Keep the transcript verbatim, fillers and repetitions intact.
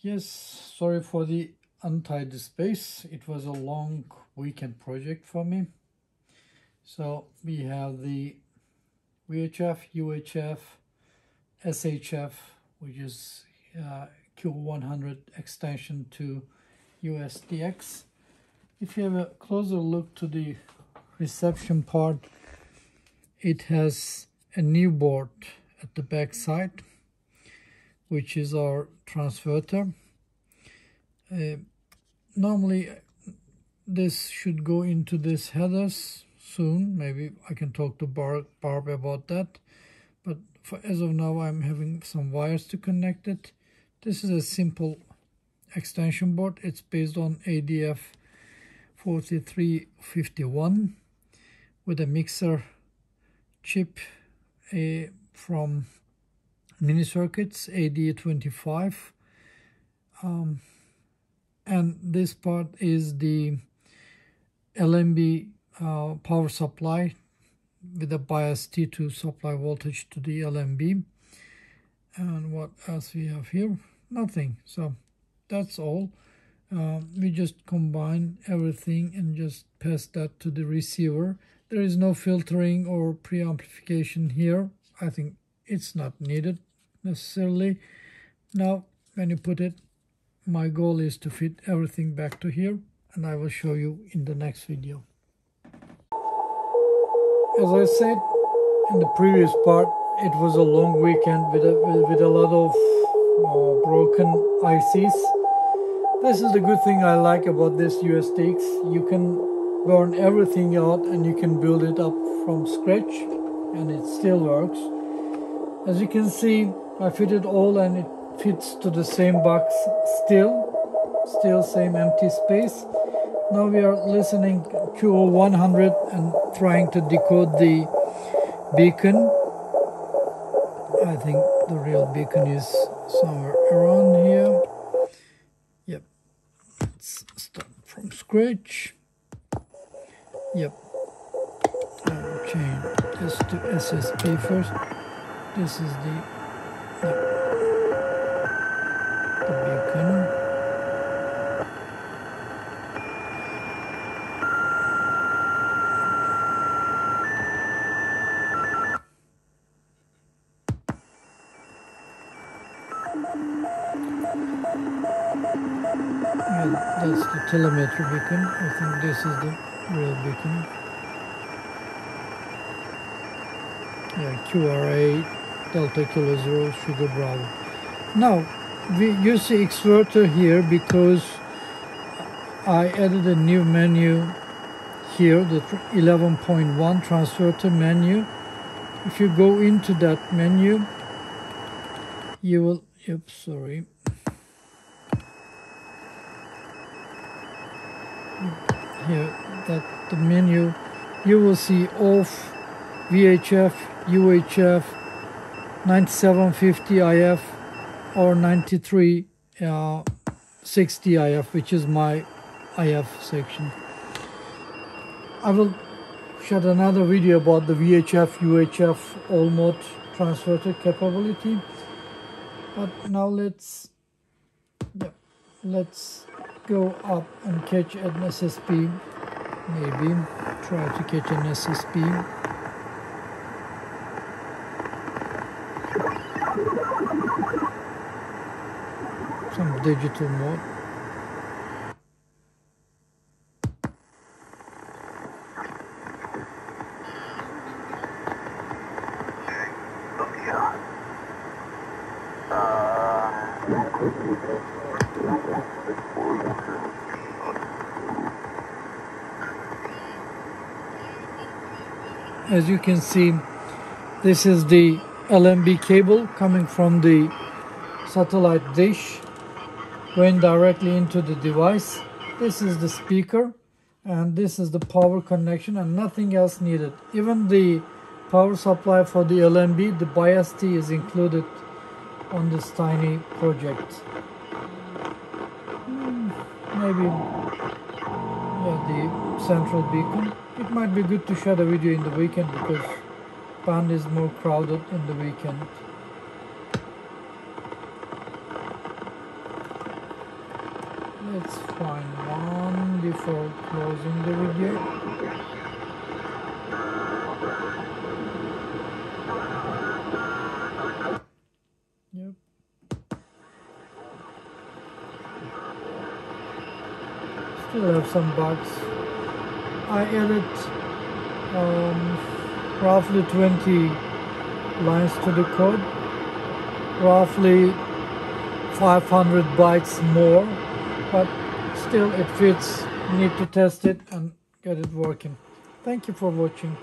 Yes, sorry for the untidy space. It was a long weekend project for me. So we have the V H F, U H F, S H F, which is uh, Q one hundred extension to U S D X. If you have a closer look to the reception part, it has a new board at the back side, which is our transverter. Uh, normally this should go into these headers soon. Maybe I can talk to Barb, Barb about that, but for, as of now, I'm having some wires to connect it. This is a simple extension board. It's based on A D F forty-three fifty-one with a mixer chip uh, from Mini Circuits, A D twenty-five, um, and this part is the L M B uh, power supply with a bias T to supply voltage to the L M B. And what else we have here? Nothing. So that's all. Uh, we just combine everything and just pass that to the receiver. There is no filtering or preamplification here. I think it's not needed necessarily. Now, when you put it, my goal is to fit everything back to here, and I will show you in the next video. As I said in the previous part, it was a long weekend with a, with a lot of uh, broken I Cs. This is the good thing I like about this U S D X. You can burn everything out and you can build it up from scratch, and it still works. As you can see, I fitted all and it fits to the same box still, still same empty space. Now we are listening Q O one hundred and trying to decode the beacon. I think the real beacon is somewhere around here. Yep, let's start from scratch. Yep, I will change this to S S P first. This is the, yep. The beacon. Well, that's the telemetry beacon. I think this is the real beacon. Yeah, Q R A, Delta Kilo Zero, Sugar Bravo. Now, we use the Xverter here because I added a new menu here, the eleven point one Transverter menu. If you go into that menu, you will, oops, sorry. Here, that the menu, you will see off, V H F, U H F, ninety-seven fifty I F, or ninety-three sixty I F, which is my I F section. I will shot another video about the V H F, U H F, all mode transverter capability. But now let's yeah, let's go up and catch an S S P. Maybe try to catch an S S P. Some digital mode. As you can see, this is the L N B cable coming from the satellite dish, going directly into the device. This is the speaker, and this is the power connection, and nothing else needed. Even the power supply for the L N B, the bias T, is included on this tiny project. Hmm, maybe yeah, the central beacon. It might be good to share a video in the weekend because band is more crowded in the weekend. Let's find one before closing the video. Have some bugs. I added um, roughly twenty lines to the code, roughly five hundred bytes more, but still it fits. Need to test it and get it working. Thank you for watching.